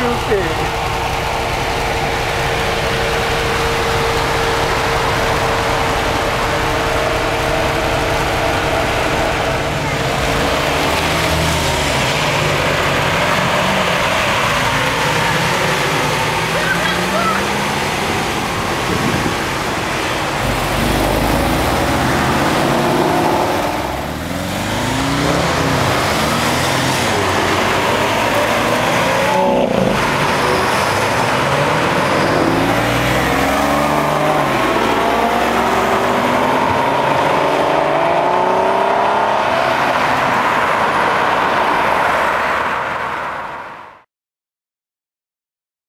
It's too big.